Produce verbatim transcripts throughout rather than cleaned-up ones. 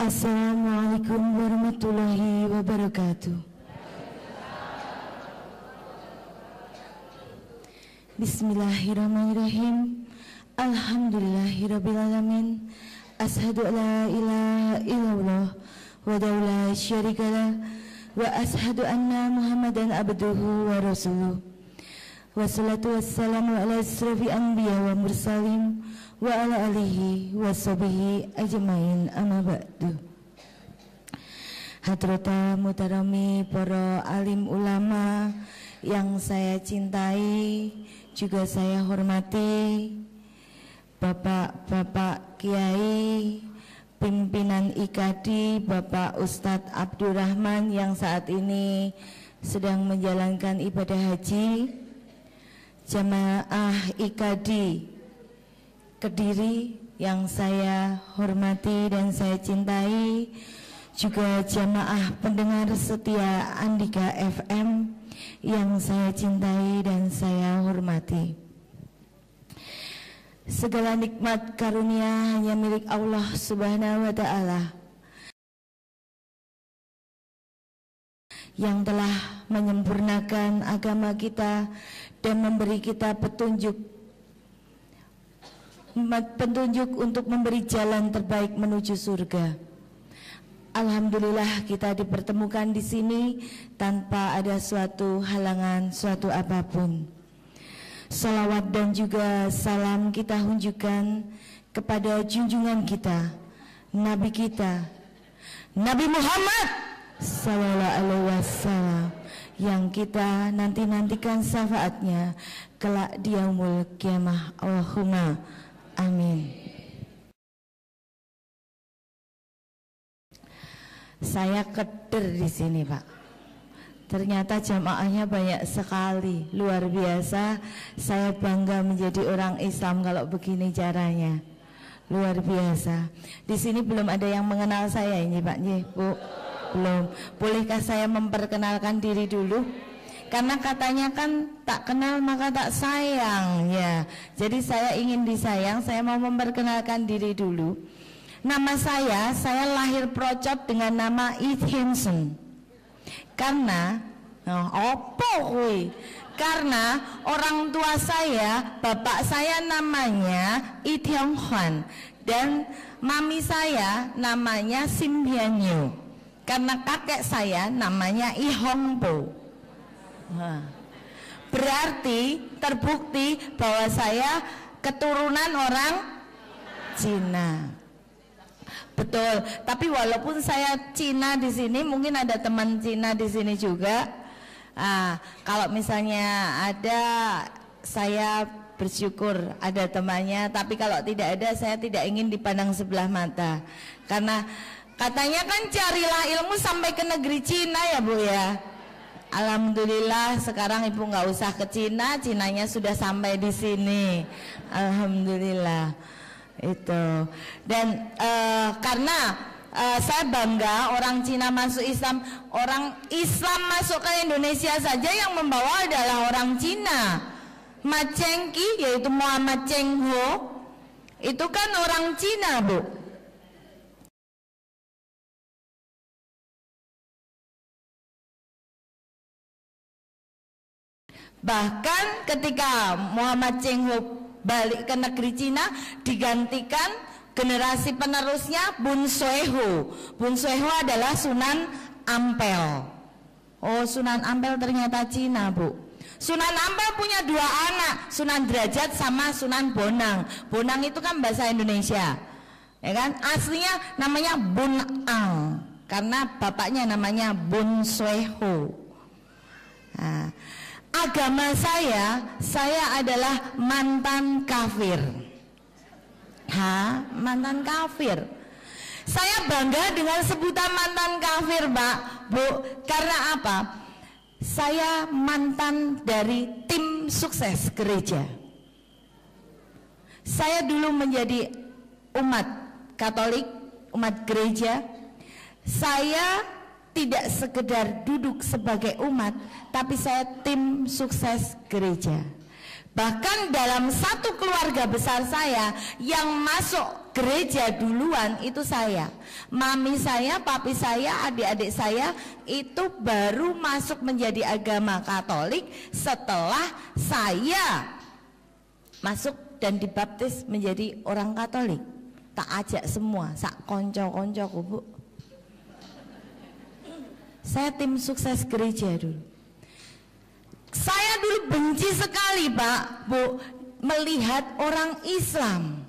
Assalamualaikum warahmatullahi wabarakatuh. Bismillahirrahmanirrahim. Alhamdulillahirabbil alamin. Ashhadu an la ilaha illallah wahdahu la syarika lah wa ashhadu anna Muhammadan abduhu wa rasuluh. Wassalatu wassalamu ala asyrafil anbiya wa mursalin wa ala alihi wa sahbihi ajmain, amma ba'du. Hadrata mutarami para alim ulama yang saya cintai juga saya hormati, bapak-bapak kiai pimpinan Ikadi, Bapak Ustadz Abdurrahman yang saat ini sedang menjalankan ibadah haji, jamaah Ikadi Kediri yang saya hormati dan saya cintai, juga jamaah pendengar setia Andika F M yang saya cintai dan saya hormati. Segala nikmat karunia hanya milik Allah Subhanahu wa Ta'ala yang telah menyempurnakan agama kita dan memberi kita petunjuk petunjuk untuk memberi jalan terbaik menuju surga. Alhamdulillah kita dipertemukan di sini tanpa ada suatu halangan, suatu apapun. Salawat dan juga salam kita hunjukkan kepada junjungan kita, Nabi kita, Nabi Muhammad Sallallahu Alaihi Wasallam, yang kita nanti-nantikan syafaatnya kelak di yaumul kiamah. Allahumma amin. Saya keder di sini, Pak. Ternyata jamaahnya banyak sekali, luar biasa. Saya bangga menjadi orang Islam kalau begini caranya, luar biasa. Di sini belum ada yang mengenal saya ini, Pak, nih, Bu. Belum. Bolehkah saya memperkenalkan diri dulu? Karena katanya kan tak kenal maka tak sayang, ya. Jadi saya ingin disayang, saya mau memperkenalkan diri dulu. Nama saya, saya lahir procot dengan nama Id Hensung. Karena oh, opo kuwi. Karena orang tua saya, bapak saya namanya Id Henghuan dan mami saya namanya Simbienyu. Karena kakek saya namanya Ihongbo. Berarti terbukti bahwa saya keturunan orang Cina. Betul. Tapi walaupun saya Cina di sini, mungkin ada teman Cina di sini juga. Ah, kalau misalnya ada, saya bersyukur ada temannya. Tapi kalau tidak ada, saya tidak ingin dipandang sebelah mata. Karena katanya kan carilah ilmu sampai ke negeri Cina, ya Bu ya. Alhamdulillah sekarang ibu nggak usah ke Cina, Cinanya sudah sampai di sini. Alhamdulillah itu. Dan uh, karena uh, saya bangga orang Cina masuk Islam, orang Islam masuk ke Indonesia saja yang membawa adalah orang Cina. Ma Chengki, yaitu Muhammad Cheng Ho, itu kan orang Cina, Bu. Bahkan ketika Muhammad Cheng Ho balik ke negeri Cina, digantikan generasi penerusnya Bun Soeho. Bun Soeho adalah Sunan Ampel. Oh, Sunan Ampel ternyata Cina, Bu. Sunan Ampel punya dua anak, Sunan Derajat sama Sunan Bonang. Bonang itu kan bahasa Indonesia, ya kan? Aslinya namanya Bun Ang, karena bapaknya namanya Bun Soeho. Nah, agama saya, saya adalah mantan kafir. Hah, mantan kafir. Saya bangga dengan sebutan mantan kafir, Pak, Bu. Karena apa? Saya mantan dari tim sukses gereja. Saya dulu menjadi umat Katolik, umat gereja. Saya tidak sekedar duduk sebagai umat, tapi saya tim sukses gereja. Bahkan dalam satu keluarga besar saya yang masuk gereja duluan itu saya. Mami saya, papi saya, adik-adik saya itu baru masuk menjadi agama Katolik setelah saya masuk dan dibaptis menjadi orang Katolik. Tak ajak semua, sak konco-koncoku, Bu. Saya tim sukses gereja dulu. Saya dulu benci sekali, Pak, Bu, melihat orang Islam.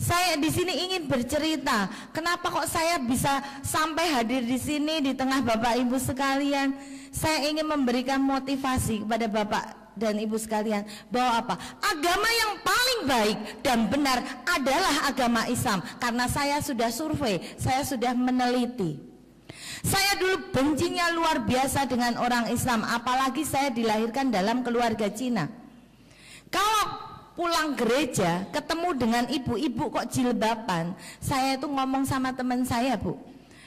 Saya di sini ingin bercerita, kenapa kok saya bisa sampai hadir di sini di tengah Bapak Ibu sekalian. Saya ingin memberikan motivasi kepada Bapak dan Ibu sekalian bahwa apa? Agama yang paling baik dan benar adalah agama Islam. Karena saya sudah survei, saya sudah meneliti. Saya dulu bencinya luar biasa dengan orang Islam, apalagi saya dilahirkan dalam keluarga Cina. Kalau pulang gereja, ketemu dengan ibu-ibu kok jilbaban, saya itu ngomong sama teman saya, Bu,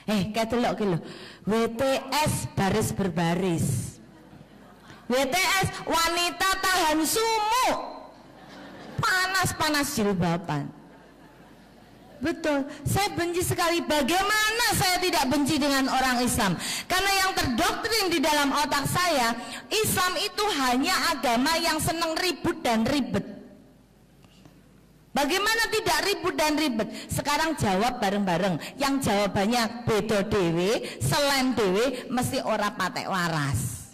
eh katelok kilo, W T S baris berbaris, W T S wanita tahan sumuk, panas-panas jilbaban. Betul, saya benci sekali. Bagaimana saya tidak benci dengan orang Islam? Karena yang terdoktrin di dalam otak saya, Islam itu hanya agama yang senang ribut dan ribet. Bagaimana tidak ribut dan ribet? Sekarang jawab bareng-bareng. Yang jawabannya bedo dewe, selain dewe, mesti ora patek waras.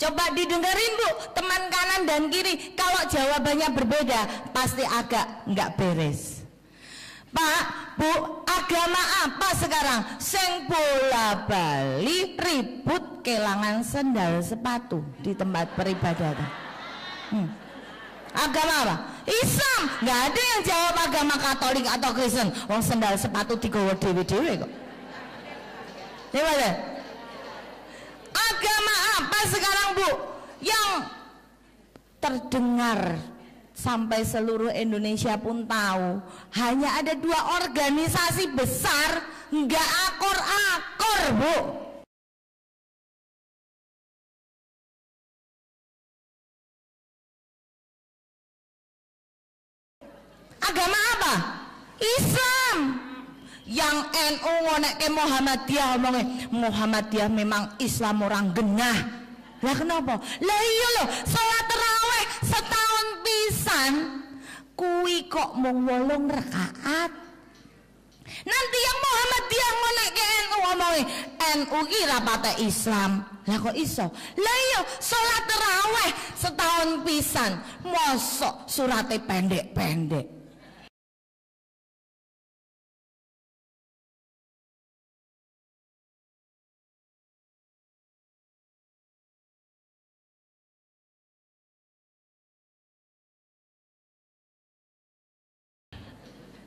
Coba didengerin, Bu, teman kanan dan kiri. Kalau jawabannya berbeda, pasti agak nggak beres. Pak, Bu, agama apa sekarang? Sing bola bali ribut kelangan sendal sepatu di tempat peribadatan. Hmm. Agama apa? Islam. Nggak ada yang jawab agama Katolik atau Kristen. Wong sendal sepatu digowo dewe-dewe kok. Gimana? Agama apa sekarang, Bu? Yang terdengar sampai seluruh Indonesia pun tahu, hanya ada dua organisasi besar, nggak akor-akor, Bu. Agama apa? Islam. Yang N U ngoneke Muhammadiyah, omongnya Muhammadiyah memang Islam orang genah. Lah kenapa? Lah iya loh, salat tarawih setahun pisan kui kok mung wolong rakaat. Nanti yang Muhammadiyah ngonek ke N U omongi N U ki rapate Islam. Lah kok iso? Lah iya, salat tarawih setahun pisan, mosok surate pendek-pendek.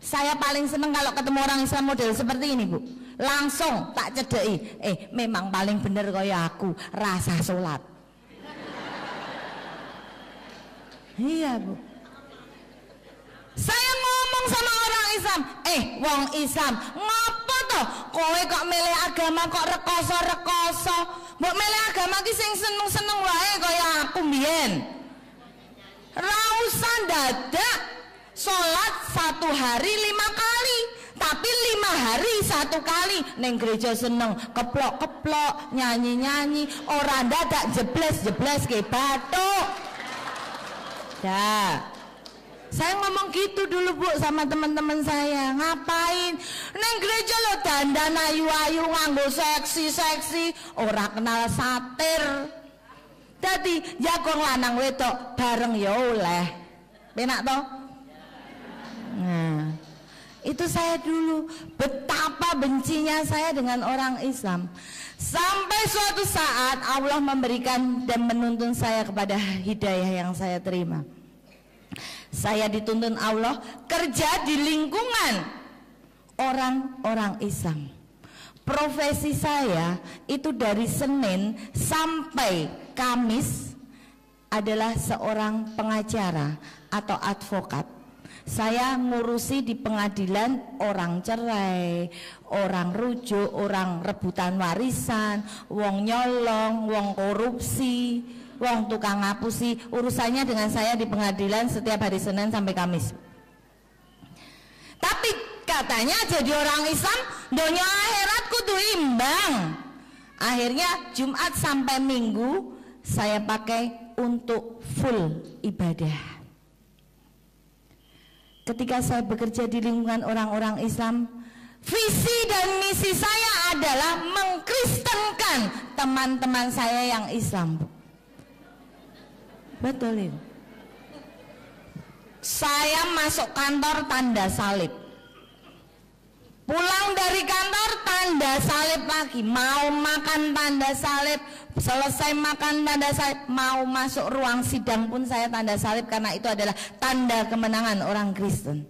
Saya paling seneng kalau ketemu orang Islam model seperti ini, Bu. Langsung tak cedeki, eh memang paling bener kaya aku, rasa sholat. Iya, Bu. Saya ngomong sama orang Islam, eh wong Islam, ngopo toh kowe kok milih agama kok rekoso-rekoso? Mbok milih agama ki sing seneng-seneng wae kaya aku mbiyen. Ra usah dadak. Sholat satu hari lima kali, tapi lima hari satu kali. Neng gereja seneng, keplok-keplok, nyanyi-nyanyi, orang dadak jebles-jebles ke batuk. Dah, saya ngomong gitu dulu, Bu, sama teman-teman saya. Ngapain? Neng gereja lo dandan ayu-ayu, nganggo seksi-seksi, orang kenal satir. Jadi jagung lanang wedok bareng ya oleh. Benak toh? Nah, itu saya dulu, betapa bencinya saya dengan orang Islam. Sampai suatu saat Allah memberikan dan menuntun saya kepada hidayah yang saya terima. Saya dituntun Allah kerja di lingkungan orang-orang Islam. Profesi saya itu dari Senin sampai Kamis adalah seorang pengacara atau advokat. Saya ngurusi di pengadilan orang cerai, orang rujuk, orang rebutan warisan, wong nyolong, wong korupsi, wong tukang ngapusi. Urusannya dengan saya di pengadilan setiap hari Senin sampai Kamis. Tapi katanya jadi orang Islam donya akhirat kudu imbang. Akhirnya Jumat sampai Minggu saya pakai untuk full ibadah. Ketika saya bekerja di lingkungan orang-orang Islam, visi dan misi saya adalah mengkristenkan teman-teman saya yang Islam. Betul itu. Saya masuk kantor tanda salib, pulang dari kantor tanda salib lagi, mau makan tanda salib, selesai makan tanda salib, mau masuk ruang sidang pun saya tanda salib, karena itu adalah tanda kemenangan orang Kristen.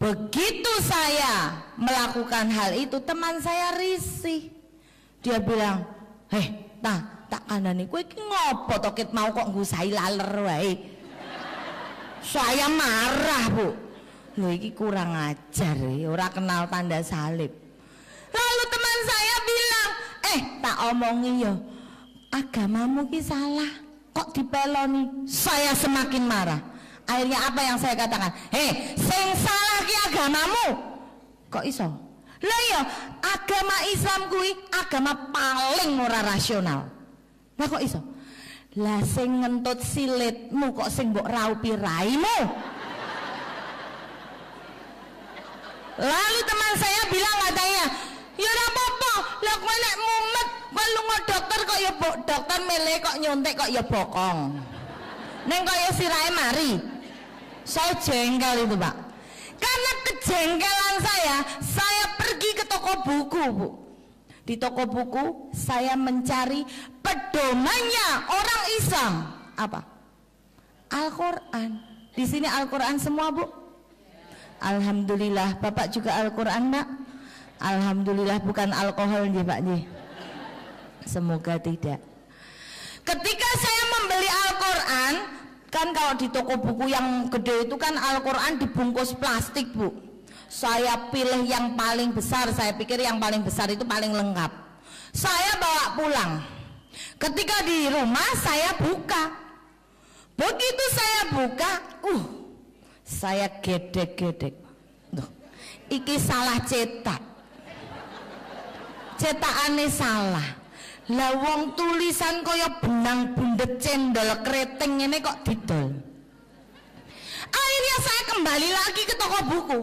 Begitu saya melakukan hal itu, teman saya risih, dia bilang, heh, tak tak kandani kowe iki ngopo toket mau kok ngusai laler wae. Saya marah, Bu. Loh, ini kurang ajar ya, ora kenal tanda salib. Lalu teman saya bilang, eh tak omongi ya, agamamu ki salah, kok dipeloni. Saya semakin marah. Akhirnya apa yang saya katakan? Hei, sing salah ki agamamu. Kok iso? Lah ya, agama Islam kuwi agama paling ora rasional. Lah kok iso? Lah sing ngentut silitmu kok sing mbok raupi raimu. Lalu teman saya bilang katanya, ya ora apa-apa, lah kowe nek mumet kowe lunga dokter kok ya mbok dokter milih kok nyuntik kok ya bokong. Ning kok ya sirahe mari. Saya jengkel itu, Pak. Karena kejengkelan saya, saya pergi ke toko buku, Bu. Di toko buku saya mencari pedomannya orang Islam apa? Al-Quran. Di sini Al-Quran semua, Bu. Alhamdulillah. Bapak juga Al-Quran, Mbak? Alhamdulillah bukan alkohol nih, Pak nih. Semoga tidak. Ketika saya membeli Al-Quran, kan kalau di toko buku yang gede itu kan Al-Quran dibungkus plastik, Bu. Saya pilih yang paling besar, saya pikir yang paling besar itu paling lengkap. Saya bawa pulang. Ketika di rumah saya buka. Begitu saya buka, uh, saya gedek-gedek. Duh, iki salah cetak. Cetakane salah. Lah wong tulisan kaya benang bundet cendol keriting ini kok didol. Akhirnya saya kembali lagi ke toko buku.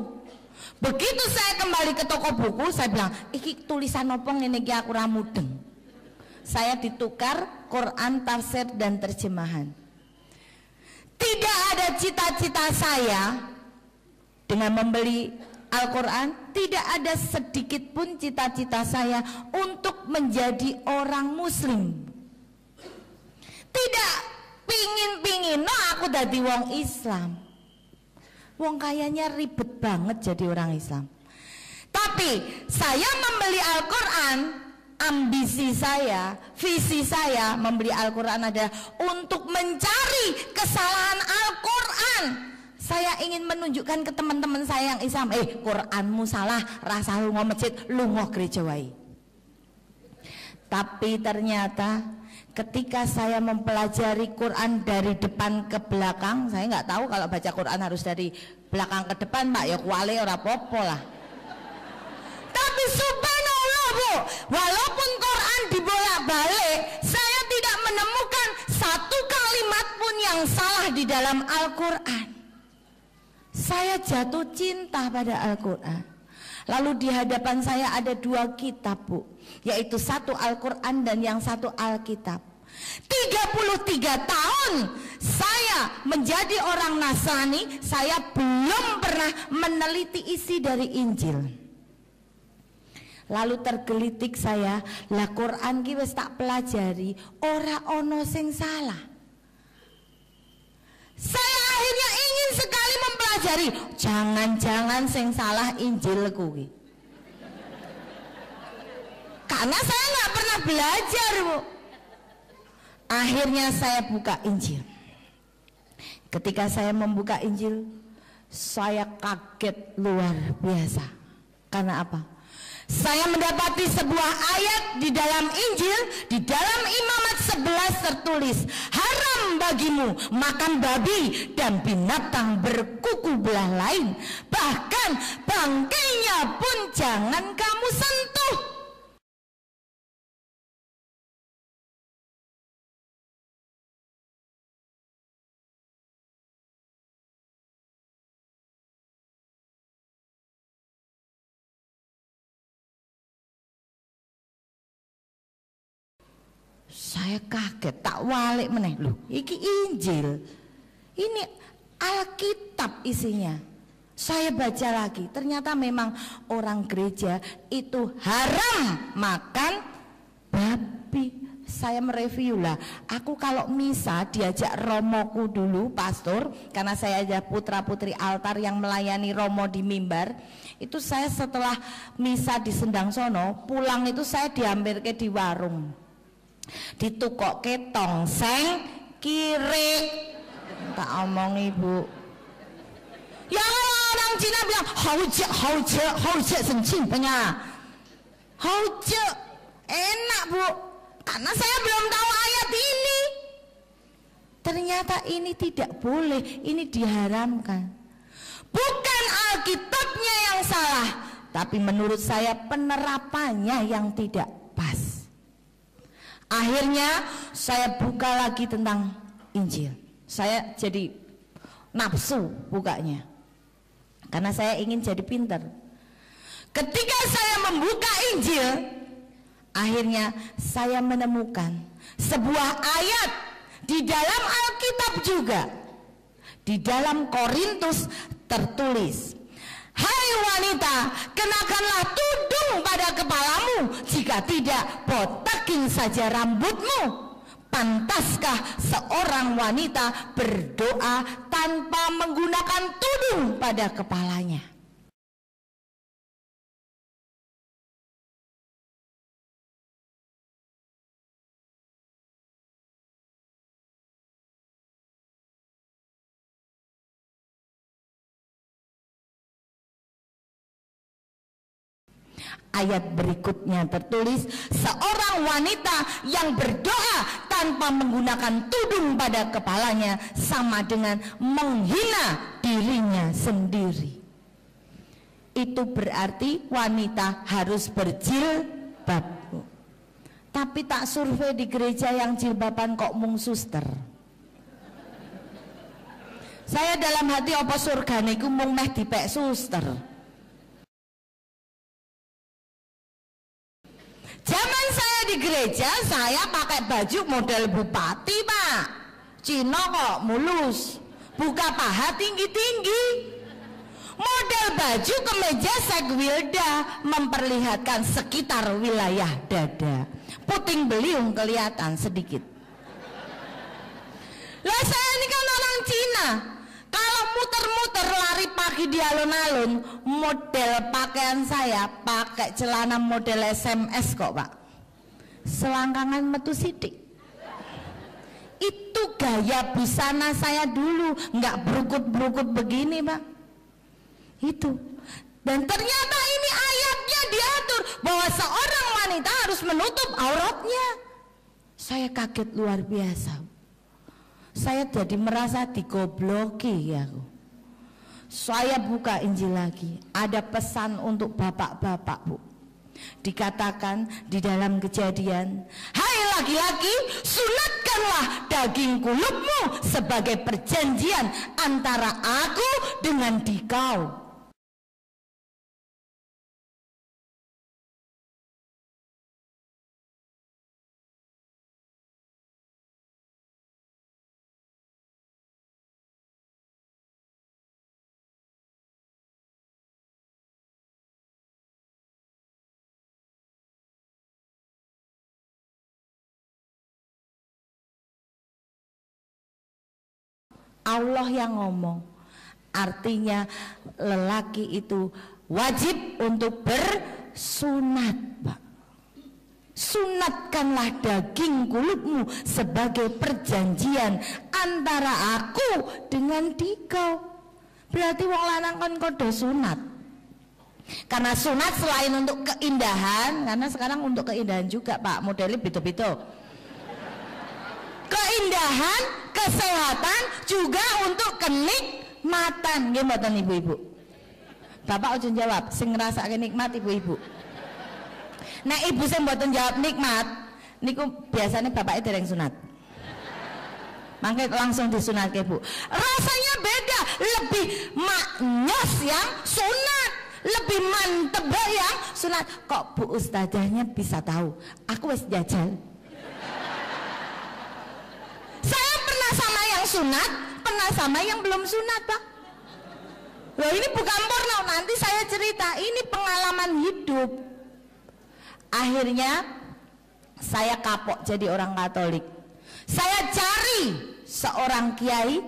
Begitu saya kembali ke toko buku, saya bilang, iki tulisan opo ngene iki aku ra mudeng. Saya ditukar Quran tafsir dan terjemahan. Tidak ada cita-cita saya dengan membeli Al-Quran, tidak ada sedikit pun cita-cita saya untuk menjadi orang muslim. Tidak pingin-pingin no aku dadi wong Islam. Wong kayanya ribet banget jadi orang Islam. Tapi saya membeli Al-Quran, ambisi saya, visi saya membeli Al-Quran adalah untuk mencari kesalahan Al-Quran. Saya ingin menunjukkan ke teman-teman saya yang Islam, eh Quranmu salah, rasa lungo masjid, lungo gereja wae. Tapi ternyata ketika saya mempelajari Quran dari depan ke belakang, saya nggak tahu kalau baca Quran harus dari belakang ke depan, Pak, ya kuali ora popo lah. Tapi subhanallah, Bu, walaupun Quran dibolak-balik, saya tidak menemukan satu kalimat pun yang salah di dalam Al-Quran. Saya jatuh cinta pada Al-Quran. Lalu di hadapan saya ada dua kitab, Bu, yaitu satu Al-Quran dan yang satu Alkitab. tiga puluh tiga tahun saya menjadi orang Nasrani, saya belum pernah meneliti isi dari Injil. Lalu tergelitik saya, lah Quran ki wis tak pelajari, ora ono sing salah. Saya akhirnya ingin sekali mempelajari, jangan-jangan sing salah Injil kuwi. Karena saya nggak pernah belajar, Bu. Akhirnya saya buka Injil. Ketika saya membuka Injil, saya kaget luar biasa. Karena apa? Saya mendapati sebuah ayat di dalam Injil, di dalam Imamat sebelas tertulis, "Hara haram bagimu makan babi dan binatang berkuku belah lain, bahkan bangkainya pun jangan kamu sentuh. Saya kaget, tak walik meneh, loh iki Injil, ini Alkitab isinya. Saya baca lagi, ternyata memang orang gereja itu haram makan babi. Saya mereview lah, aku kalau misa diajak romoku dulu pastor, karena saya ada putra putri altar yang melayani romo di mimbar. Itu saya setelah misa di Sendang Sono, pulang itu saya diambil ke di warung, ditukokke tongseng kiri. Tak omong ibu, yang orang Cina bilang hauce hauce hauce sencing punya hauce, enak bu, karena saya belum tahu ayat ini. Ternyata ini tidak boleh, ini diharamkan. Bukan Alkitabnya yang salah, tapi menurut saya penerapannya yang tidak pas. Akhirnya saya buka lagi tentang Injil. Saya jadi nafsu bukanya, karena saya ingin jadi pinter. Ketika saya membuka Injil, akhirnya saya menemukan sebuah ayat di dalam Alkitab juga. Di dalam Korintus tertulis, "Hai wanita, kenakanlah tudung pada kepalamu, jika tidak botakin saja rambutmu. Pantaskah seorang wanita berdoa tanpa menggunakan tudung pada kepalanya?" Ayat berikutnya tertulis, "Seorang wanita yang berdoa tanpa menggunakan tudung pada kepalanya sama dengan menghina dirinya sendiri." Itu berarti wanita harus berjilbab. Tapi tak survei di gereja yang jilbaban kok mung suster. Saya dalam hati opo surgane iku mung meh dipek suster. Zaman saya di gereja, saya pakai baju model bupati pak, Cina kok, mulus, buka paha tinggi-tinggi. Model baju kemeja segwilda, memperlihatkan sekitar wilayah dada, puting beliung kelihatan sedikit. Lah saya ini kan orang Cina, kalau muter-muter lari pagi di alun-alun, model pakaian saya pakai celana model S M S kok pak, selangkangan metu sidik. Itu gaya busana saya dulu, nggak berukut-berukut begini pak. Itu, dan ternyata ini ayatnya diatur bahwa seorang wanita harus menutup auratnya. Saya kaget luar biasa. Saya jadi merasa digobloki ya. Saya buka Injil lagi, ada pesan untuk bapak-bapak bu. Dikatakan di dalam Kejadian, "Hai laki-laki, sunatkanlah daging kulupmu sebagai perjanjian antara aku dengan dikau." Allah yang ngomong, artinya lelaki itu wajib untuk bersunat pak. "Sunatkanlah daging kulupmu sebagai perjanjian antara aku dengan dikau." Berarti wong lanang kon kudu sunat, karena sunat selain untuk keindahan, karena sekarang untuk keindahan juga pak, modelnya beda-beda. Keindahan kesehatan juga untuk kenikmatan. Nggih mboten ibu-ibu? Bapak ojo jawab, sing ngrasakake nikmat ibu-ibu. Nah ibu sing mboten jawab nikmat niku biasanya bapaknya dereng sunat. Mangke langsung disunatke Bu. Rasanya beda, lebih maknyos yang sunat, lebih mantep yang sunat. Kok Bu ustazahnya bisa tahu? Aku wis jajal. Saya pernah sama yang sunat, pernah sama yang belum sunat, Pak. Loh ini bukan porno, nanti saya cerita. Ini pengalaman hidup. Akhirnya saya kapok jadi orang Katolik. Saya cari seorang kiai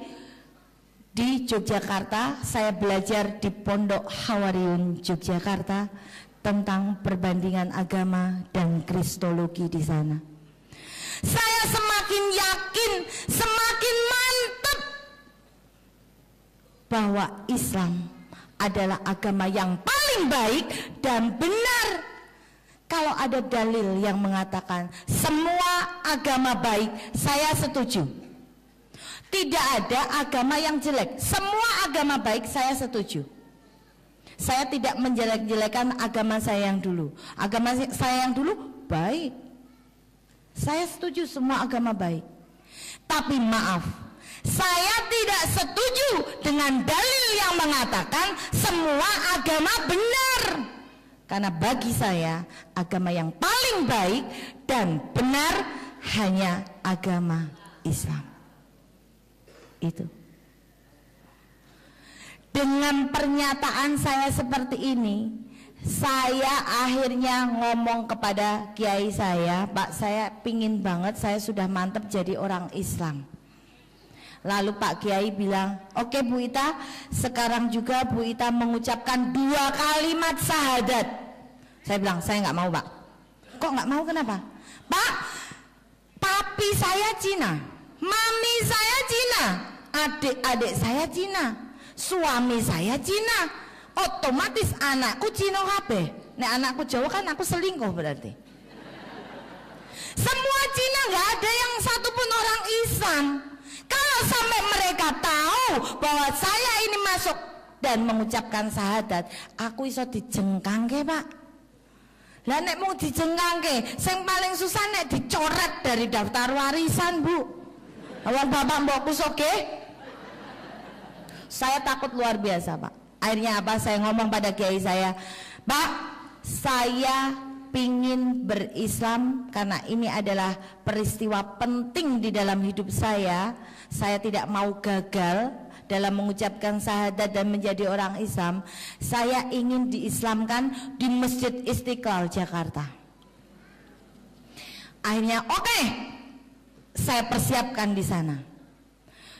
di Yogyakarta. Saya belajar di Pondok Hawariun Yogyakarta tentang perbandingan agama dan kristologi di sana. Saya semakin yakin, semakin mantap bahwa Islam adalah agama yang paling baik dan benar. Kalau ada dalil yang mengatakan semua agama baik, saya setuju. Tidak ada agama yang jelek, semua agama baik, saya setuju. Saya tidak menjelek-jelekan agama saya yang dulu. Agama saya yang dulu baik. Saya setuju semua agama baik. Tapi maaf, saya tidak setuju dengan dalil yang mengatakan semua agama benar. Karena bagi saya agama yang paling baik dan benar hanya agama Islam. Itu. Dengan pernyataan saya seperti ini, saya akhirnya ngomong kepada kiai saya, Pak, saya pingin banget, saya sudah mantep jadi orang Islam. Lalu Pak Kiai bilang, oke Bu Ita, sekarang juga Bu Ita mengucapkan dua kalimat syahadat. Saya bilang, saya nggak mau Pak. Kok nggak mau, kenapa? Pak, papi saya Cina, mami saya Cina, adik-adik saya Cina, suami saya Cina, otomatis anakku Cina kabeh. Nek anakku Jawa kan aku selingkuh berarti. Semua Cina, nggak ada yang satu pun orang Islam. Kalau sampai mereka tahu bahwa saya ini masuk dan mengucapkan syahadat, aku iso dijengkangke Pak. Lah nek mau dijengkangke, sing paling susah nek dicoret dari daftar warisan Bu. Awal bapak mbokku soge. Saya takut luar biasa Pak. Akhirnya apa? Saya ngomong pada kiai saya, Pak, saya pingin berislam karena ini adalah peristiwa penting di dalam hidup saya. Saya tidak mau gagal dalam mengucapkan syahadat dan menjadi orang Islam. Saya ingin diislamkan di Masjid Istiqlal Jakarta. Akhirnya oke, okay, saya persiapkan di sana.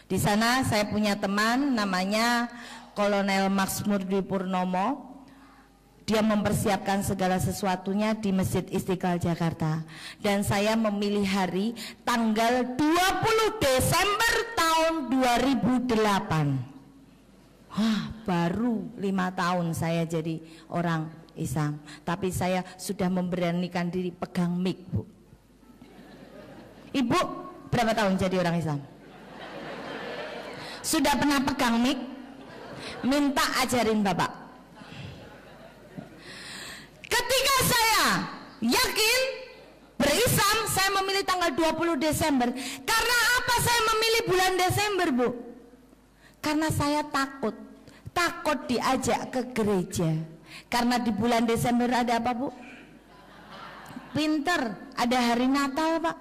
Di sana saya punya teman namanya Kolonel Maksmur di Purnomo. Dia mempersiapkan segala sesuatunya di Masjid Istiqlal Jakarta. Dan saya memilih hari tanggal dua puluh Desember tahun dua ribu delapan. Wah, baru lima tahun saya jadi orang Islam. Tapi saya sudah memberanikan diri pegang mic, Bu. Ibu, berapa tahun jadi orang Islam? Sudah pernah pegang mic? Minta ajarin Bapak. Ketika saya yakin berislam, saya memilih tanggal dua puluh Desember. Karena apa saya memilih bulan Desember, Bu? Karena saya takut, takut diajak ke gereja. Karena di bulan Desember ada apa, Bu? Pinter, ada hari Natal, Pak.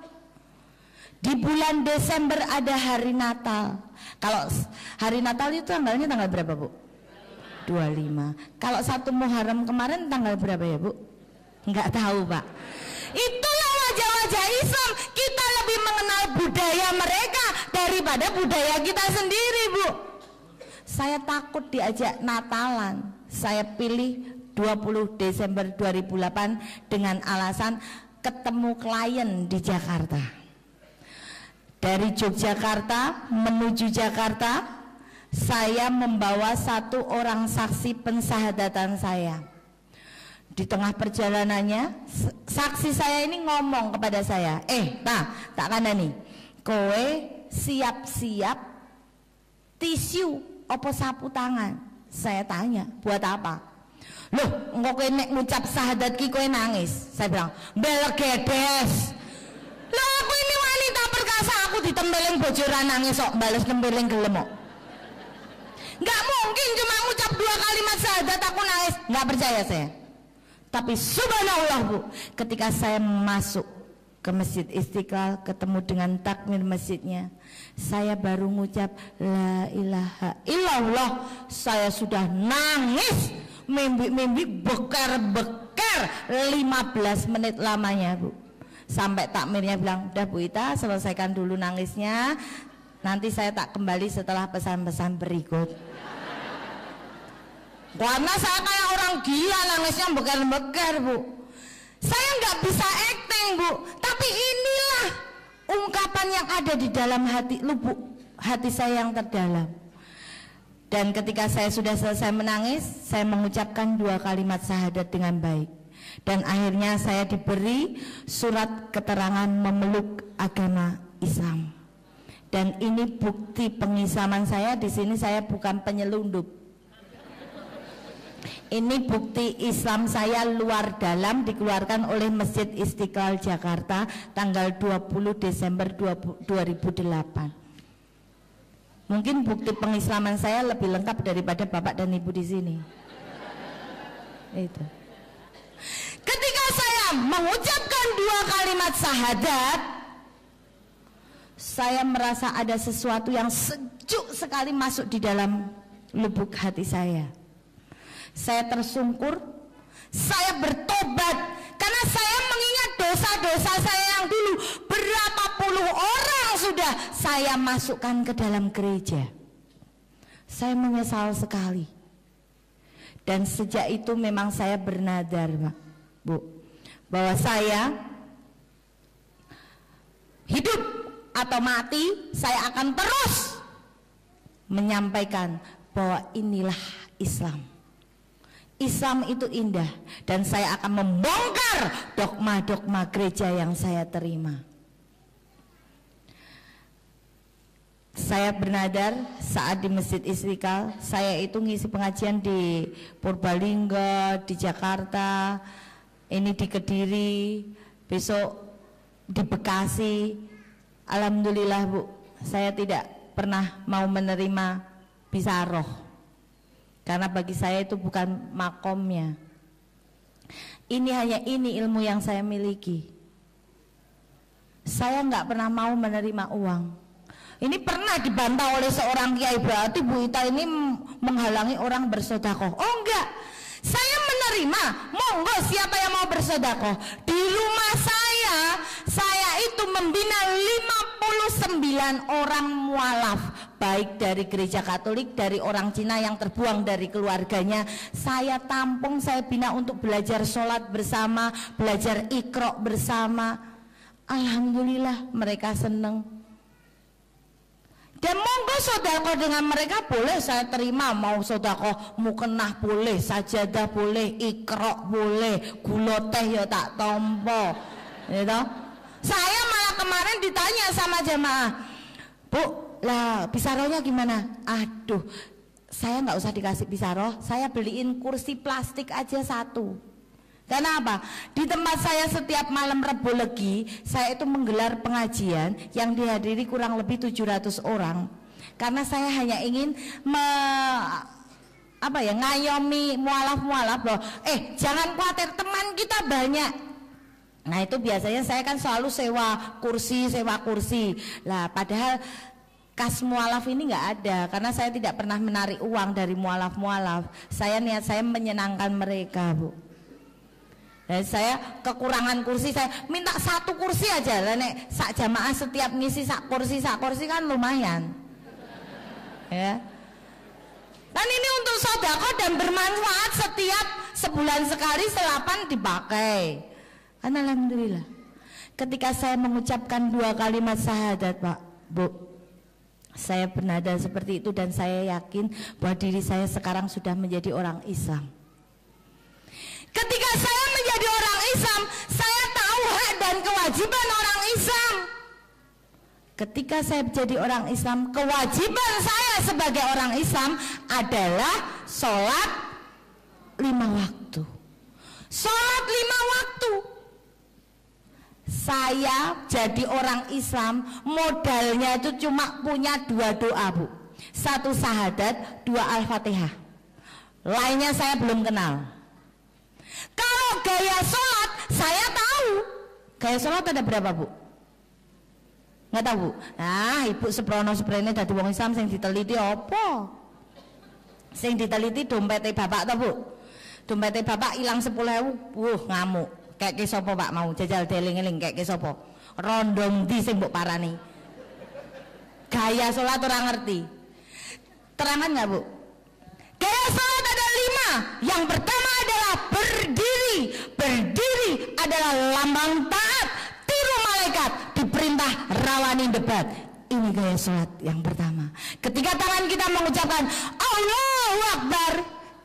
Di bulan Desember ada hari Natal. Kalau hari Natal itu tanggalnya tanggal berapa, Bu? dua puluh lima. Kalau satu Muharram kemarin tanggal berapa ya Bu? Enggak tahu Pak. Itulah wajah-wajah Islam. Kita lebih mengenal budaya mereka daripada budaya kita sendiri Bu. Saya takut diajak Natalan. Saya pilih dua puluh Desember dua ribu delapan dengan alasan ketemu klien di Jakarta. Dari Yogyakarta menuju Jakarta, saya membawa satu orang saksi pensyahadatan saya. Di tengah perjalanannya, saksi saya ini ngomong kepada saya, eh, nah, tak kandani, kowe siap-siap tisu apa sapu tangan. Saya tanya, buat apa? Loh, engkau kene ngucap syahadat ki kowe nangis. Saya bilang, bel gedes. Loh, aku ini wanita perkasa, aku ditembeleng bojoran nangis sok balas nembeleng gelem kok. Nggak mungkin cuma ngucap dua kalimat syahadat aku nangis. Nggak percaya saya. Tapi subhanallah Bu, ketika saya masuk ke Masjid Istiqlal, ketemu dengan takmir masjidnya, saya baru ngucap la ilaha illallah, saya sudah nangis, mimpi-mimpi bekar-bekar lima belas menit lamanya Bu. Sampai takmirnya bilang, udah Bu Ita, selesaikan dulu nangisnya, nanti saya tak kembali setelah pesan-pesan berikut. Karena saya kayak orang gila nangisnya bekar-bekar Bu. Saya nggak bisa acting Bu, tapi inilah ungkapan yang ada di dalam hati lubuk hati saya yang terdalam. Dan ketika saya sudah selesai menangis, saya mengucapkan dua kalimat syahadat dengan baik. Dan akhirnya saya diberi surat keterangan memeluk agama Islam. Dan ini bukti pengislaman saya. Di sini saya bukan penyelundup. Ini bukti Islam saya luar dalam, dikeluarkan oleh Masjid Istiqlal Jakarta tanggal dua puluh Desember dua ribu delapan. Mungkin bukti pengislaman saya lebih lengkap daripada Bapak dan Ibu di sini. Itu. Ketika saya mengucapkan dua kalimat syahadat, saya merasa ada sesuatu yang sejuk sekali masuk di dalam lubuk hati saya. Saya tersungkur, saya bertobat, karena saya mengingat dosa-dosa saya yang dulu. Berapa puluh orang sudah saya masukkan ke dalam gereja. Saya menyesal sekali. Dan sejak itu memang saya bernadar, Bu, bahwa saya hidup atau mati, saya akan terus menyampaikan bahwa inilah Islam. Islam itu indah, dan saya akan membongkar dogma-dogma gereja yang saya terima. Saya bernadar saat di Masjid Istiqlal. Saya itu ngisi pengajian di Purbalingga, di Jakarta, ini di Kediri, besok di Bekasi. Alhamdulillah Bu, saya tidak pernah mau menerima bisaroh. Karena bagi saya itu bukan makomnya. Ini hanya ini ilmu yang saya miliki. Saya nggak pernah mau menerima uang. Ini pernah dibantah oleh seorang kiai, berarti Bu Ita ini menghalangi orang bersodakoh. Oh enggak, saya menerima. Monggo siapa yang mau bersodakoh. Di rumah saya, saya itu membina lima puluh sembilan orang mualaf, baik dari gereja Katolik, dari orang Cina yang terbuang dari keluarganya. Saya tampung, saya bina untuk belajar sholat bersama, belajar iqra bersama. Alhamdulillah mereka seneng. Dan monggo sodakoh dengan mereka boleh saya terima. Mau sodakoh mukenah boleh, sajadah boleh, iqra boleh, gula teh ya tak tompo gitu. Saya malah kemarin ditanya sama jemaah, Bu lah pisarohnya gimana? Aduh, saya nggak usah dikasih pisaroh, saya beliin kursi plastik aja satu. Karena apa? Di tempat saya setiap malam Rebo Legi, saya itu menggelar pengajian yang dihadiri kurang lebih tujuh ratus orang. Karena saya hanya ingin me, apa ya, ngayomi mualaf-mualaf loh. Eh, jangan khawatir, teman kita banyak. Nah itu biasanya saya kan selalu sewa kursi, sewa kursi. Lah padahal kas mualaf ini nggak ada, karena saya tidak pernah menarik uang dari mualaf-mualaf. Saya niat saya menyenangkan mereka Bu. Dan saya kekurangan kursi, saya minta satu kursi aja lah nek. Sak jamaah setiap ngisi sak kursi, sak kursi kan lumayan. Ya. Dan ini untuk sodakoh dan bermanfaat, setiap sebulan sekali selapan dipakai. Kan alhamdulillah. Ketika saya mengucapkan dua kalimat syahadat Pak Bu, saya bernada seperti itu dan saya yakin bahwa diri saya sekarang sudah menjadi orang Islam. Ketika saya menjadi orang Islam, saya tahu hak dan kewajiban orang Islam. Ketika saya menjadi orang Islam, kewajiban saya sebagai orang Islam adalah sholat lima waktu. Sholat lima waktu. Saya jadi orang Islam, modalnya itu cuma punya dua doa, Bu. Satu syahadat, dua Al-Fatihah. Lainnya saya belum kenal. Kalau gaya sholat, saya tahu. Gaya sholat ada berapa, Bu? Nggak tahu, Bu. Nah, Ibu Seprono Seprene dadi wong Islam sing diteliti apa? Sing diteliti dompete bapak to, Bu. Dompete bapak ilang sepuluh ribu. Wuh, ngamuk. Keke sapa, Pak, mau jajal deling-eling keke sapa? Rondong ndi sing mbok parani? Gaya salat ora ngerti. Terangan nggak, Bu? Gaya salat ada lima. Yang pertama adalah berdiri. Berdiri adalah lambang taat, tiru malaikat, diperintah rawani debat. Ini gaya salat yang pertama. Ketika tangan kita mengucapkan Allahu Akbar,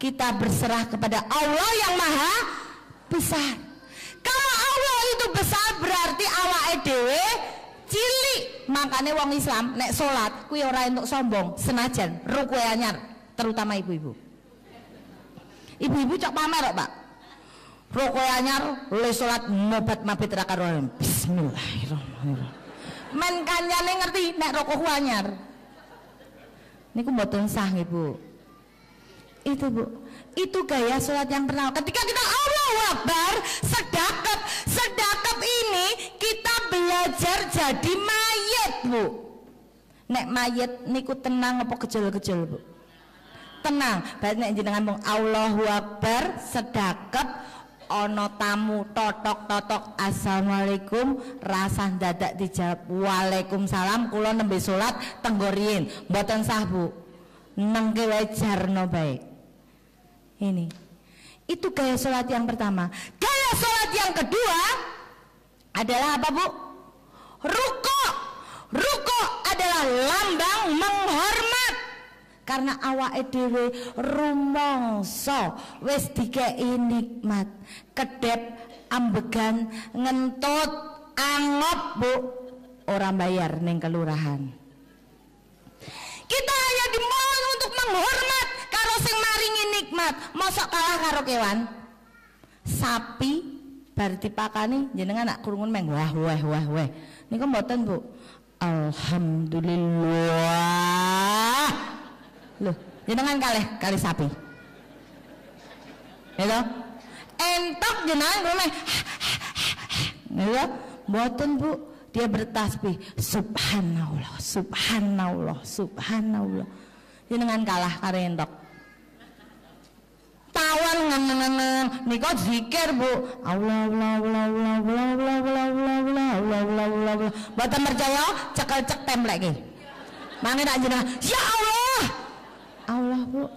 kita berserah kepada Allah yang Maha Besar. Kalau Allah itu besar, berarti awake dhewe cilik. Makanya wong Islam nek salat kuwi ora entuk sombong, senajan ruku anyar, terutama ibu-ibu. Ibu-ibu cok pamer kok, Pak. Ruku anyar le salat mobat mabit ra karo bismillahirrahmanirrahim. Men kancane ngerti nek ruku anyar. Niku mboten sah, Ibu. Itu, Bu, itu gaya sholat yang pertama. Ketika kita Allahu Akbar, sedekap sedekap ini kita belajar jadi mayit, Bu. Nek mayit niku tenang apa gejol-gejol, Bu? Tenang. Berarti nek jenengan mung Allahu Akbar sedekap, ono tamu totok-totok assalamualaikum, rasah dadak dijawab waalaikumsalam, kula nembe sholat tenggorien, mboten sah, Bu. Nengke wajarno baik. Ini itu gaya sholat yang pertama. Gaya sholat yang kedua adalah apa, Bu? Rukuk. Rukuk adalah lambang menghormat. Karena awake dhewe rumangsa wis dikeki nikmat, kedep, ambegan, ngentut, angop, Bu, ora bayar ning kelurahan. Kita hanya dimohon untuk menghormat karo sing maringi nikmat. Mosok kalah karo kewan. Sapi bar dipakani jenengan nak kurungun meng wah wah wah wah. Niku mboten, Bu. Alhamdulillah. Loh, jenengan kalih kali sapi. Lho, entok jenengan ngene. Lho, mboten, Bu. Dia bertasbih, subhanallah, subhanallah, subhanallah. Jenengan kalah karo entok. Tawon ngeneng-ngeneng nika zikir, Bu. Allah Allah Allah Allah Allah Allah Allah Allah Allah Allah Allah. Mboten percaya cekel-cek templeke. Mangke tak jenengan, ya Allah. Allah, Bu.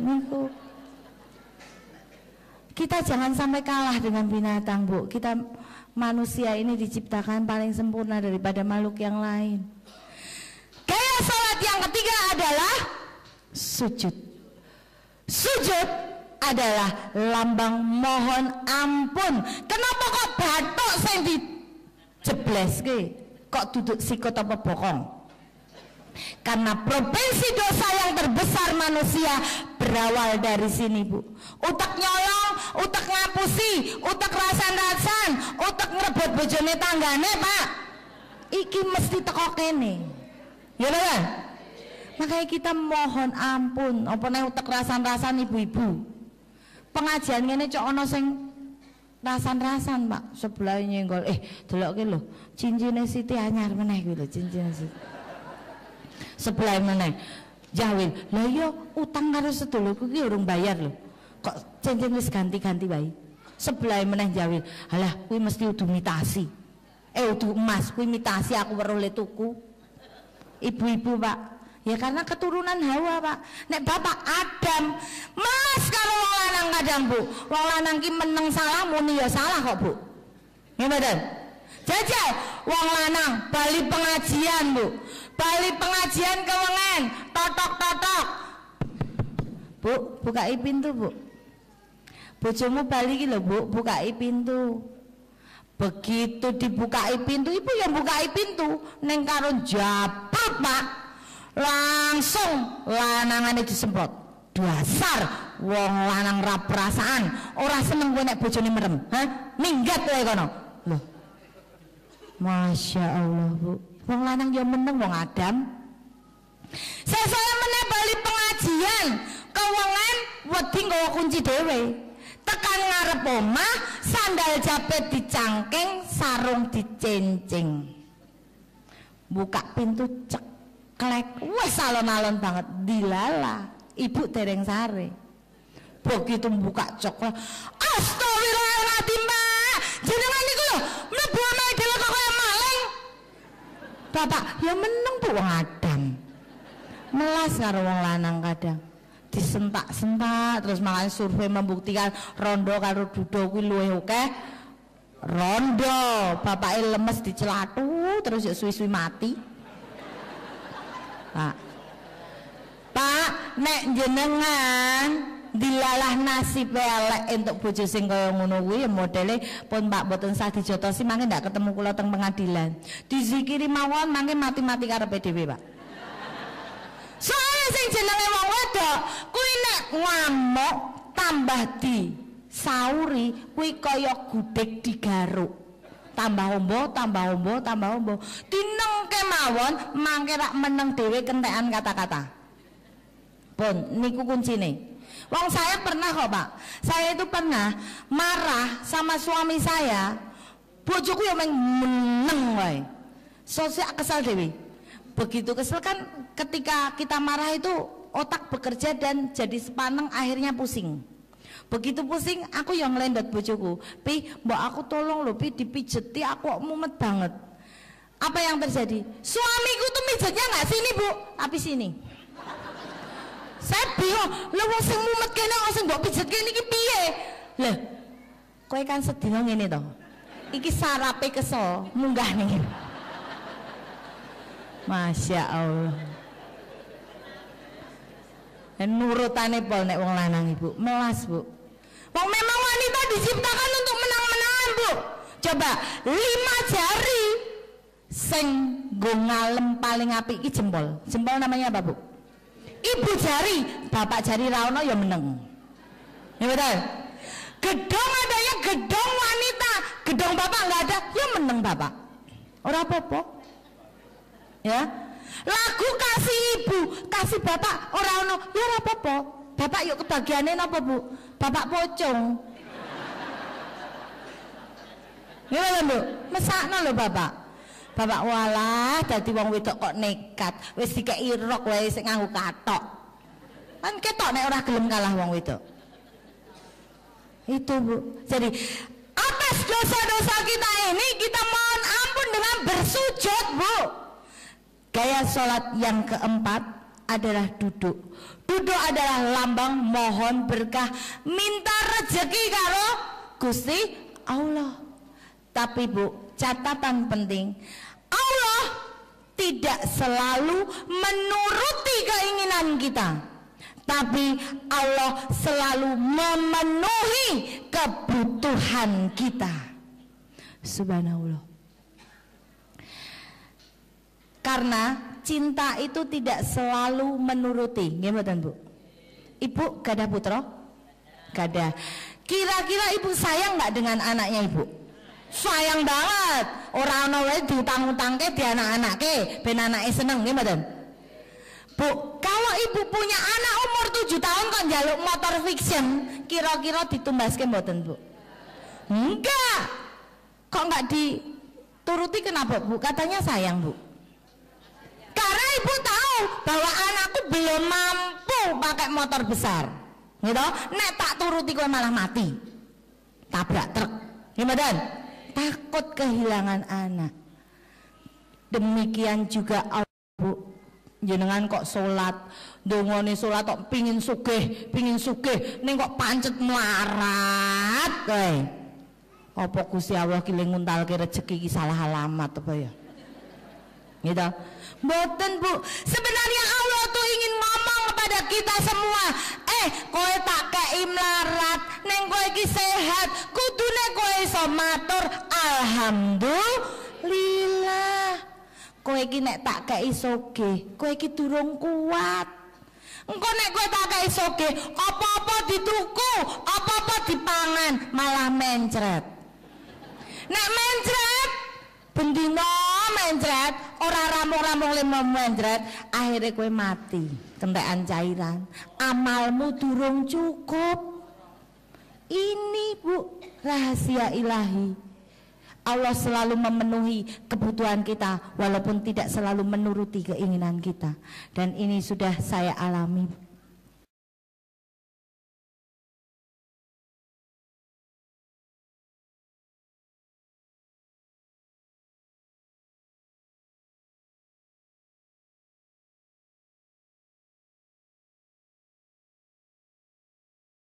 Niku kita jangan sampai kalah dengan binatang, Bu. Kita manusia ini diciptakan paling sempurna daripada makhluk yang lain. Gaya salat yang ketiga adalah sujud. Sujud adalah lambang mohon ampun. Kenapa kok batuk sing dijebleske? Kok duduk sikut apa bokong? Karena provinsi dosa yang terbesar manusia berawal dari sini, Bu. Utak nyolong, utak ngapusi, utak rasan-rasan, utak ngerebut bojone tanggane, Pak. Iki mesti teko kene. Ya lho. Makanya kita mohon ampun, apa nek utak rasan-rasan ibu-ibu. Pengajian ngene cok ana sing rasan-rasan, Pak. Sebelah nyenggol, eh delokke lho, cincine Siti anyar meneh kuwi lho, cincine Siti. Sebelah meneh jawil, lho yo utang karo sedulurku ki urung bayar lho. Kok cincin wis ganti-ganti wae. Sebelah meneh jawil, halah kuwi mesti udu mitasi. Eh udu emas, kuwi mitasi aku weruh le tuku. Ibu-ibu, Pak. Ya karena keturunan Hawa, Pak. Nek bapak Adam, mas karo wong lanang kadang, Bu. Wong lanang ki meneng salah muni ya salah kok, Bu. Nggih mboten? Jajal wong lanang bali pengajian, Bu. Bali pengajian kewengen, totok-totok. Bu, bukai pintu, Bu. Bojomu bali iki lho, Bu, bukai pintu. Begitu dibukai pintu, ibu yang bukai pintu, neng karun jabrut Pak, langsung lanangannya disemprot. Dasar wong lanang ra perasaan, ora seneng kowe nek bojone merem, ha? Minggat kowe kono. Lho. Masya Allah, Bu. Wong lanang ya meneng wong Adam. Sesuk meneh bali pengajian, kewengan wedi nggawa kunci dhewe. Tekan ngarep omah, sandal jepit dicangking, sarung dicencing. Buka pintu ceklek, wes alon-alon banget dilala. Ibu tereng sare. Begitu buka coklat, astagfirullahaladzim Mbak, jenengan niku lho mlebu omahe dhewe kok kaya maling. Bapak ya meneng Bu, wong Adam melas karo wong lanang kadang disentak-sentak. Terus malah survei membuktikan rondo karo duda kuwi luwih akeh rondo. Bapake lemes dicelathu terus ya suwi-suwi mati. Nah, Pak, nek jenengan dilalah nasib elek entuk bojo sing kaya ngono kuwi, modele pun Pak boten sah dijotosi mangke ndak ketemu kula teng pengadilan. Dizikiri mawon mangke mati-mati karepe dhewe, Pak. Soale sing jenenge wong wedok kuwi nek ngamuk tambah disauri kuwi kaya gudeg digaruk. Tambah ombo, tambah ombo, tambah ombo. Dinengke mawon mangke rak meneng dhewe kentekan kata-kata. Pun niku kuncine. Wong saya pernah kok Pak, saya itu pernah marah sama suami saya, bojoku yang meneng wae, sosial kesal dewe. Begitu kesel kan, ketika kita marah itu otak bekerja dan jadi sepaneng, akhirnya pusing. Begitu pusing aku yang nglendot bojoku, "Pi, mbok aku tolong lho Pi, dipijeti aku mumet banget." Apa yang terjadi? Suamiku tuh mijetnya nggak sini Bu, tapi sini. Saya bingung, lho wong sing mumet kene kok sing mbok pijet kene iki piye? Lah, kowe kan sedina ngene to. Iki sarape kesel, munggah ning ngene. Masya Allah. Nurutane pol nek wong lanang Ibu, melas Bu. Wong memang wanita diciptakan untuk menang-menangan Bu. Coba lima jari sing nggo ngalem paling apik iki jempol. Jempol namanya apa Bu? Ibu jari, bapak jari rauno ya meneng. Ya betul. Gedong adanya gedong wanita, gedong bapak nggak ada, ya meneng bapak. Ora apa-apa. Ya. Lagu kasih ibu, kasih bapak ora ono, ya ora apa-apa. Bapak yuk kebagiane napa Bu? Bapak pocong. Ya lho Bu, mesakno lho bapak. Bapak walah dadi wong wedok kok nekat, wis dikeki rok wae sing nganggo katok. Kan ketok nek ora gelem kalah wong wedok. Itu Bu. Jadi atas dosa-dosa kita ini kita mohon ampun dengan bersujud Bu. Gaya sholat yang keempat adalah duduk. Duduk adalah lambang mohon berkah, minta rezeki karo Gusti Allah. Tapi Bu, catatan penting, Allah tidak selalu menuruti keinginan kita, tapi Allah selalu memenuhi kebutuhan kita. Subhanallah. Karena cinta itu tidak selalu menuruti. Gimana Bu? Ibu gak ada putra? Gak ada. Kira-kira ibu sayang nggak dengan anaknya ibu? Sayang banget, orang nolai diutang-utangke di anak-anaknya, ben anaknya seneng, gimana? Bu, kalau ibu punya anak umur tujuh tahun kan jaluk motor fiction, kira-kira ditumbaske mboten Bu? Enggak. Kok enggak dituruti kenapa Bu? Katanya sayang Bu. Karena ibu tahu bahwa anakku belum mampu pakai motor besar, gitu. Nek tak turuti kowe malah mati, tabrak truk, gimana? Takut kehilangan anak. Demikian juga Allah Bu. Jenengan kok sholat, dongone sholat kok pingin sugih, pingin sugih, ning kok pancet melarat kowe. Apa Gusti Allah kiling nguntalke rezeki iki salah alamat apa ya? Gitu. Mboten Bu, sebenarnya Allah tuh ingin ngomong kepada kita semua, eh kowe tak kei melarat, neng kowe iki sehat, kudune kowe iso matur alhamdulillah. alhamdulillah. Kowe iki nek tak kei soge, kowe iki durung kuat. Engko nek kowe tak kei soge, apa-apa dituku, apa-apa dipangan, malah mencret. Nek mencret, bendino mencret, ora ramung-ramung limo mencret, akhirnya kowe mati, kentekan cairan. Amalmu durung cukup. Ini Bu, rahasia ilahi. Allah selalu memenuhi kebutuhan kita walaupun tidak selalu menuruti keinginan kita, dan ini sudah saya alami.